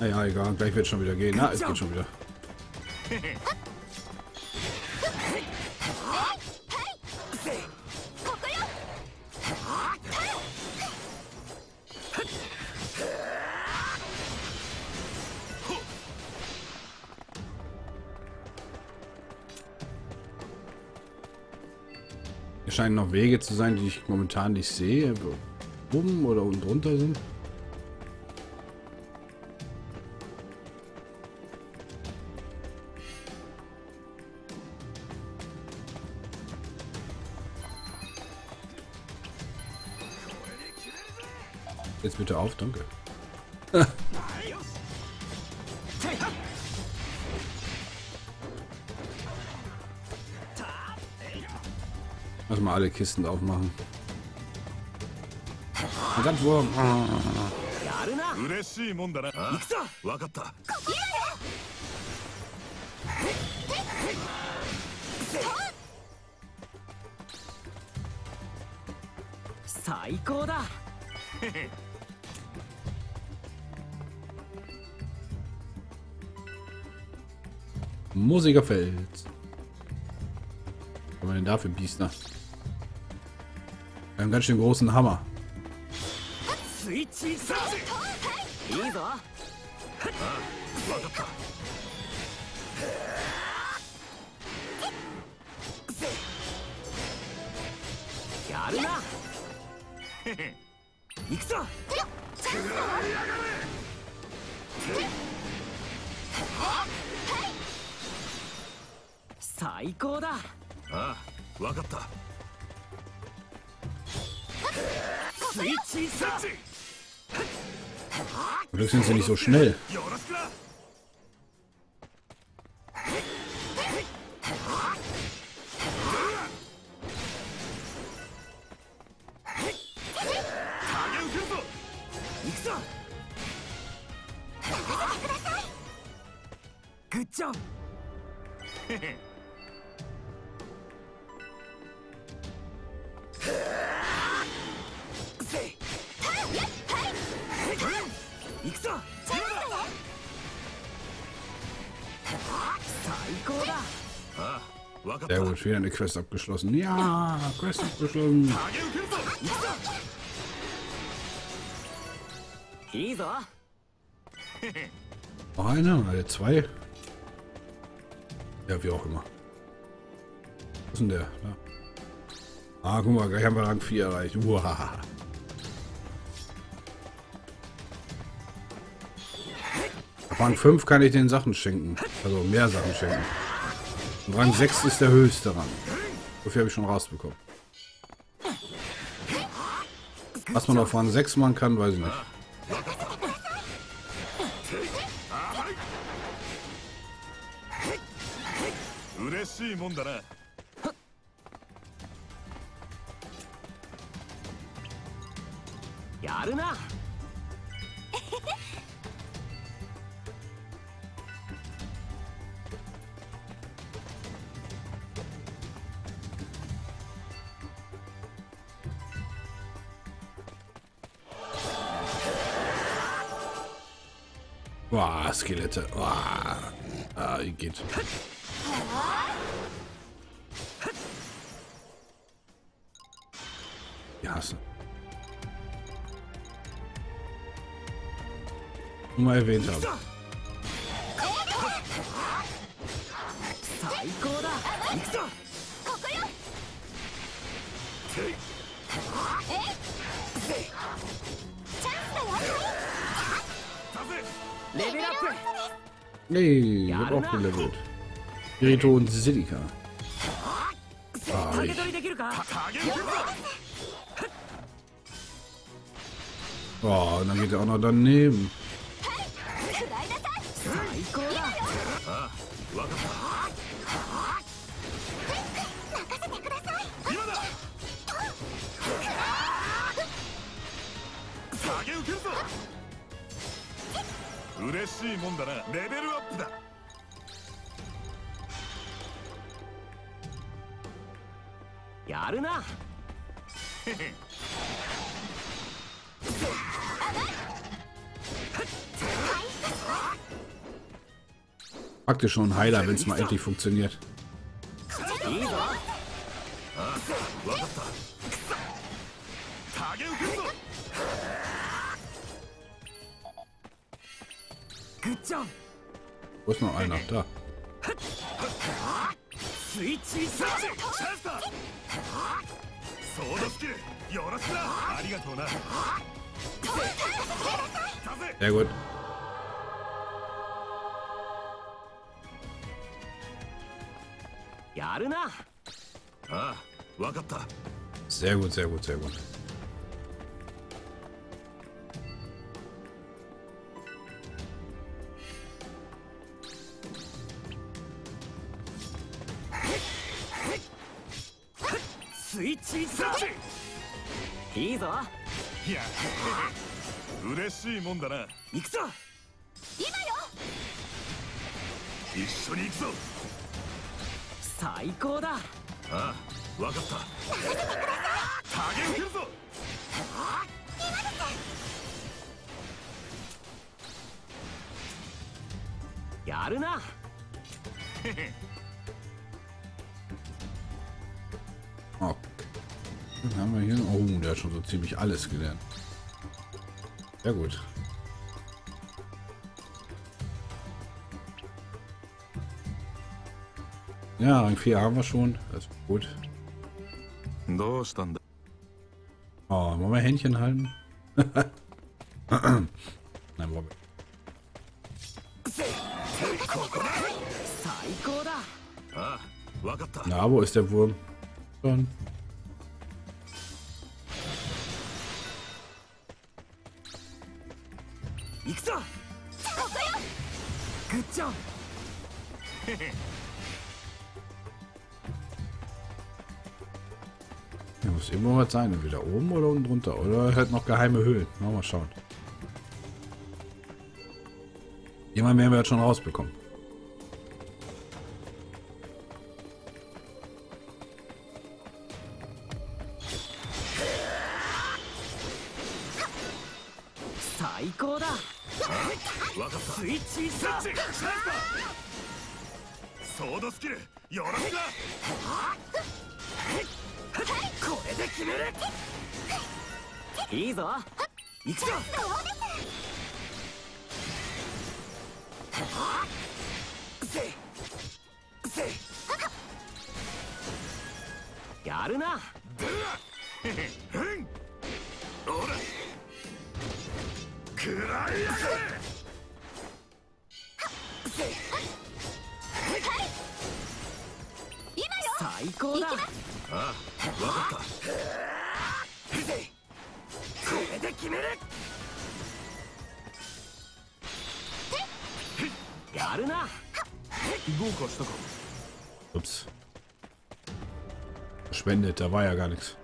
Naja, egal. Gleich wird es schon wieder gehen. Na, es geht schon wieder. Es scheinen noch Wege zu sein, die ich momentan nicht sehe. Oben oder unten drunter sind. Jetzt bitte auf, danke. Lass mal alle Kisten aufmachen. Sandwurm. Moosiger Feld. Was haben wir denn da für Biester? Einen ganz schön großen Hammer. Glück sind sie nicht so schnell. Sehr gut, wieder eine Quest abgeschlossen. Ja, Quest abgeschlossen. Oh, eine zwei. Ja, wie auch immer. Was ist denn der? Ja. Ah, guck mal, gleich haben wir Rang 4 erreicht. Uah. Rang 5 kann ich den Sachen schenken. Also mehr Sachen schenken. Und Rang 6 ist der höchste Rang. So viel habe ich schon rausbekommen. Was man auf Rang 6 machen kann, weiß ich nicht. Boah, Skelette. Boah. Ah, geht. Die hassen. Nur mal erwähnt haben. Nee, ich hab auch gelevelt. Kirito und Silika. Ah, ich. Oh, und dann geht er auch noch daneben. Praktisch schon ein Heiler, wenn es mal endlich funktioniert. Wo ist noch einer? Da. Sehr gut. Sehr gut, sehr gut, sehr gut. Okay. Dann haben wir hier. Oh, der hat schon so ziemlich alles gelernt. Sehr gut. Ja, Rang 4 haben wir schon. Das ist gut. Oh, wollen wir Händchen halten? Nein, wollen wir. Na, wo ist der Wurm? Schon. Da muss immer was sein, entweder oben oder unten drunter oder halt noch geheime Höhlen. Mal schauen. Jemand mehr wird schon rausbekommen. Ups. Verschwendet, da war ja gar nichts.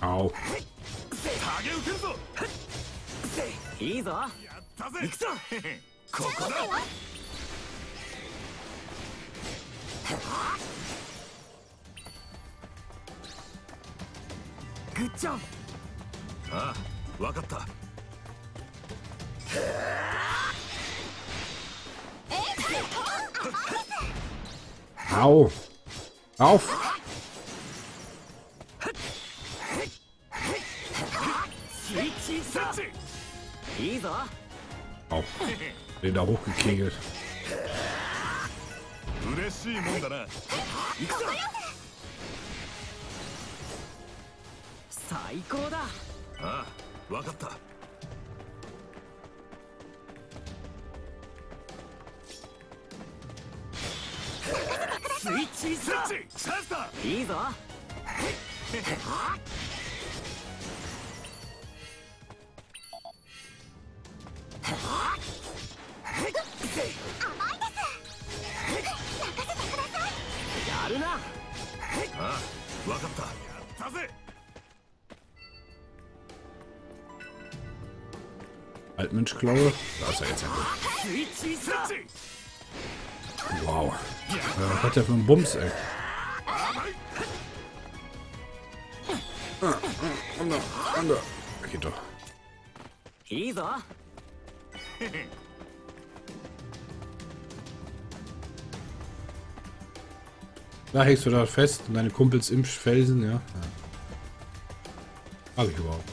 Au. Au. Auf. Auf. Den da hochgekegelt. Altmenschklaue. Da ist er jetzt endlich. Wow. Was hat der für einen Bums, ey? Ander. Geht doch. Da hängst du da fest und deine Kumpels im Felsen, ja. Hab ich überhaupt.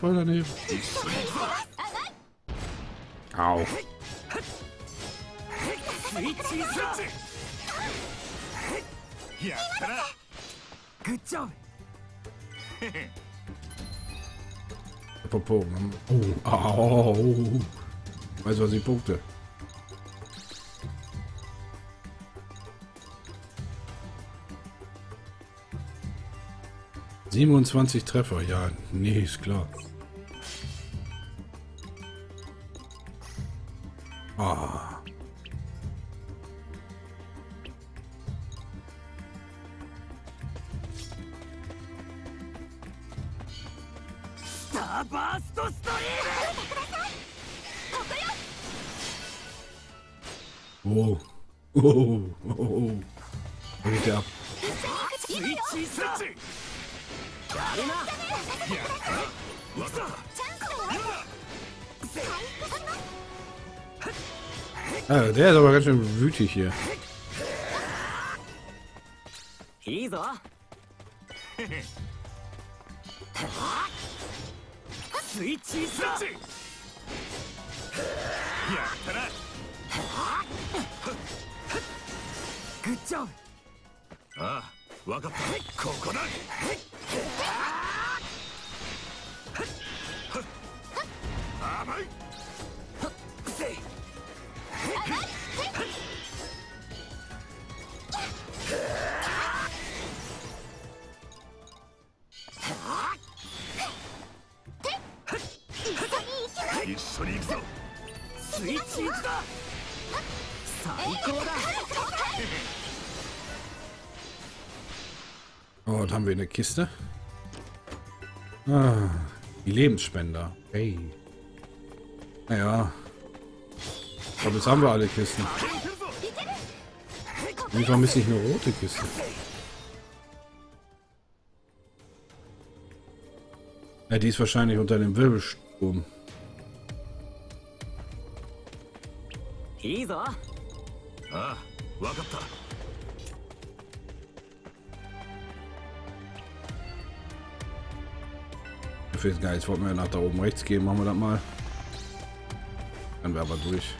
Voll daneben. Au. Apropos. Oh, au. Weißt du, was ich punkte? – 27 Treffer, ja, nee, ist klar. Ah. Oh. Oh. Wo geht der ab? Ah, der ist aber ganz schön wütig hier. Good job. Ah, Oh, da haben wir eine Kiste. Ah, die Lebensspender. Hey. Naja. Aber jetzt haben wir alle Kisten. Und warum ist nicht eine rote Kiste? Ja, die ist wahrscheinlich unter dem Wirbelsturm. Ah, wakata. Ich weiß gar nicht, jetzt wollten wir nach da oben rechts gehen, machen wir das mal. Dann wären wir aber durch.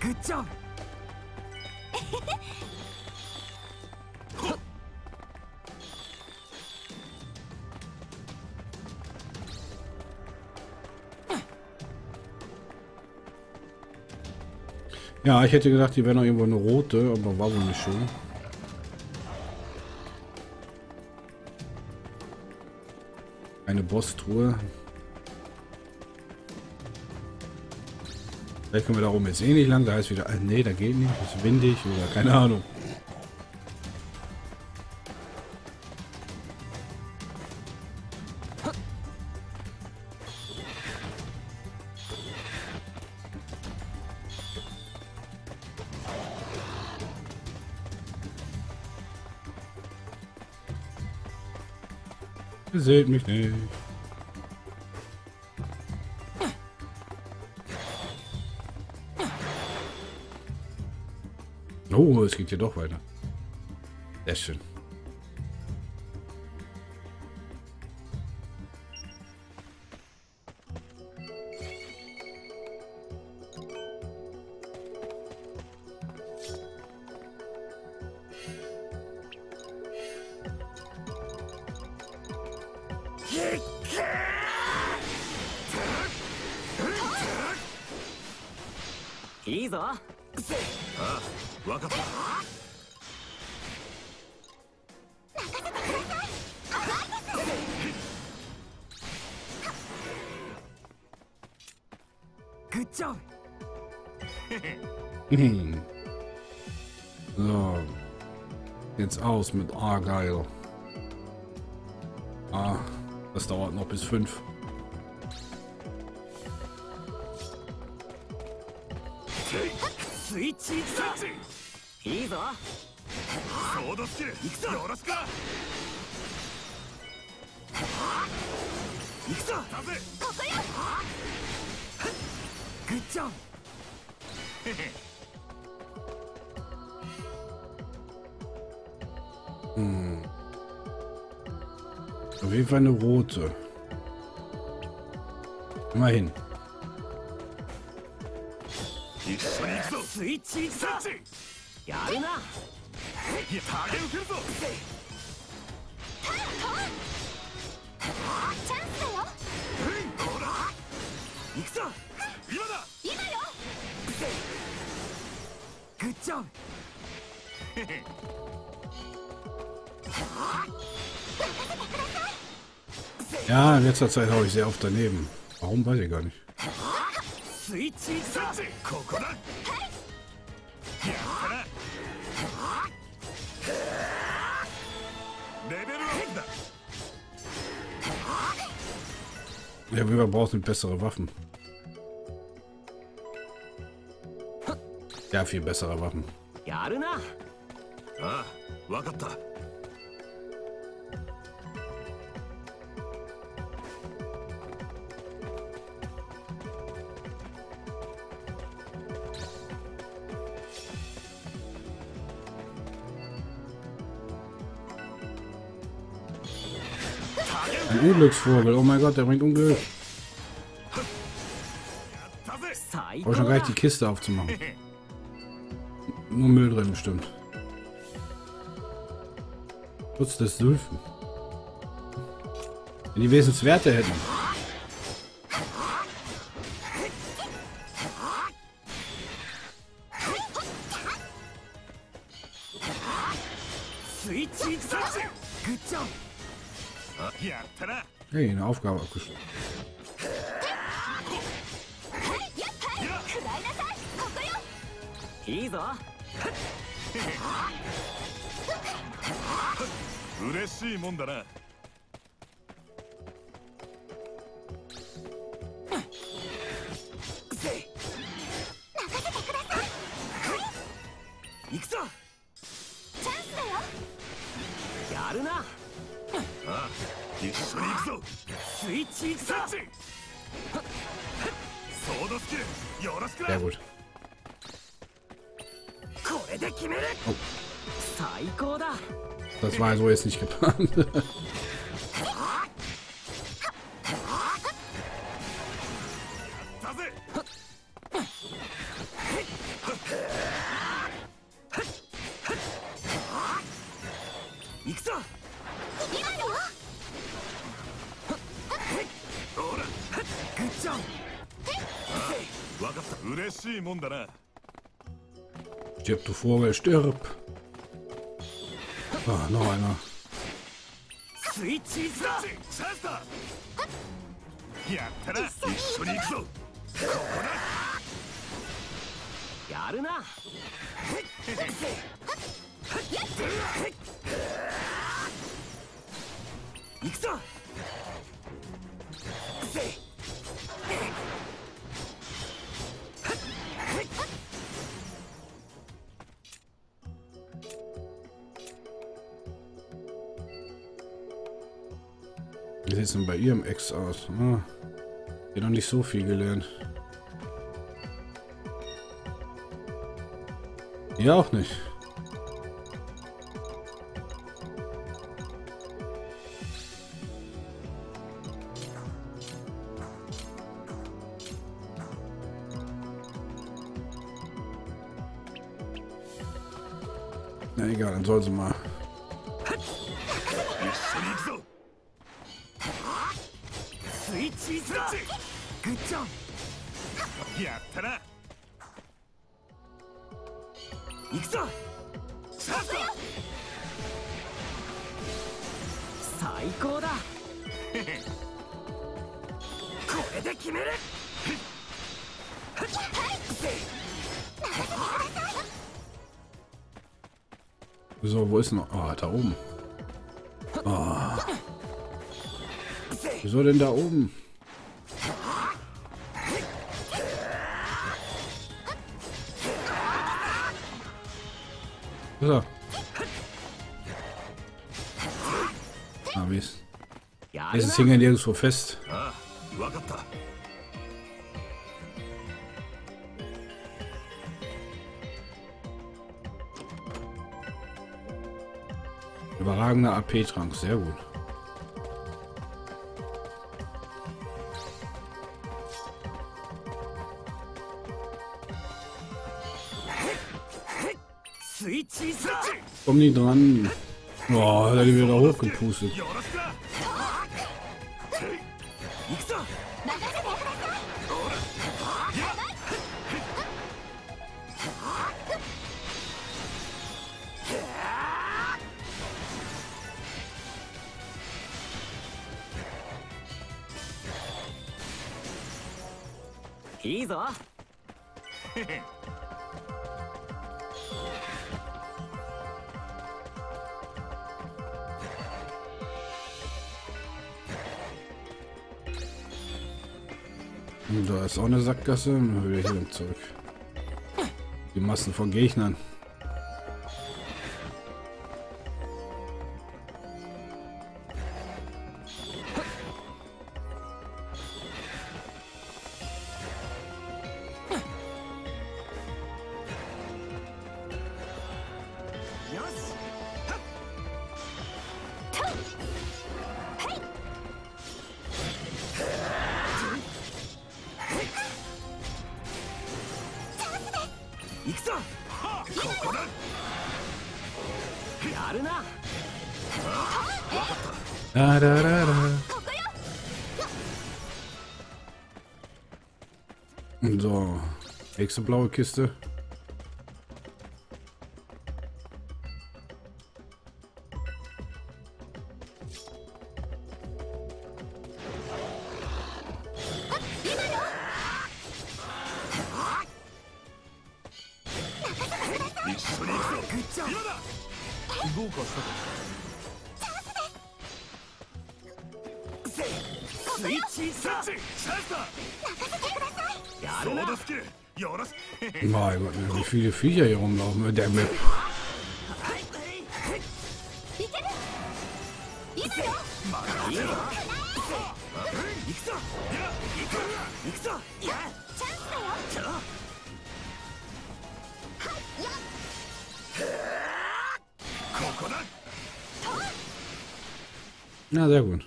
Good job. Ja, ich hätte gedacht, die wäre noch irgendwo eine rote, aber war wohl nicht schön. Eine Boss-Truhe. Vielleicht können wir da oben jetzt eh nicht lang, da ist wieder... Nee, da geht nicht, ist windig oder keine Ahnung. Ihr seht mich nicht. Oh, es geht hier doch weiter. Sehr schön. いいぞ。ああ、わかった。 Good job. So, jetzt aus mit Argyle. Ah, das dauert noch bis 5. Good job. Hm. Auf jeden Fall eine rote. Immerhin. Good job. Ja, in letzter Zeit habe ich sehr oft daneben. Warum, weiß ich gar nicht. Ja, wir brauchen bessere Waffen. Ja, viel bessere Waffen. Ja, ein Unglücksvogel. Oh mein Gott, der bringt Unglück. Ich brauche schon gleich die Kiste aufzumachen. Nur Müll drin, bestimmt. Schutz des Sylphen. Wenn die Wesenswerte hätten. Hey, eine Aufgabe abgeschlossen. Sehr gut. Oh. Das war so jetzt nicht geplant. Stirb, du Vogel, stirb! Ah, noch einer. Wie sieht es denn bei ihrem Ex aus? Ah, ich habe noch nicht so viel gelernt. Ja, auch nicht. Na egal, dann soll sie mal. Good job. 行くぞ。スタート。最高だ。これで決める。So, wo ist noch? Ah, da oben. Ah. Wieso denn da oben? So. Ah, wie ist? Es hing ja nirgendwo fest. Überragender AP-Trank, sehr gut. Komm nicht dran. Boah, da wird wieder hochgepustet. Da ist auch eine Sackgasse. Dann wieder hier zurück. Die Massen von Gegnern. So, nächste blaue Kiste. Mein Gott, wie viele Viecher hier rumlaufen mit der Map. Na, sehr gut.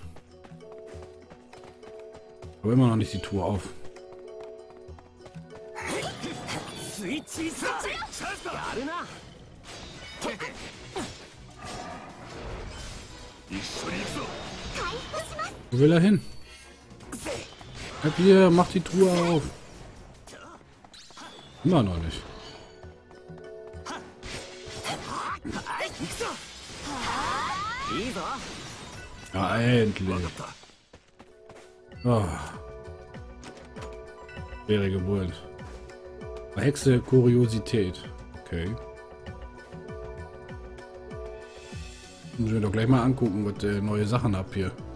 Aber immer noch nicht die Tour auf. Wo will er hin? Bleib hier, mach die Truhe auf. Immer noch nicht. Ja, endlich. Oh. Schwere Geburt. Hexe Kuriosität. Okay. Müssen wir doch gleich mal angucken, was neue Sachen ab hier.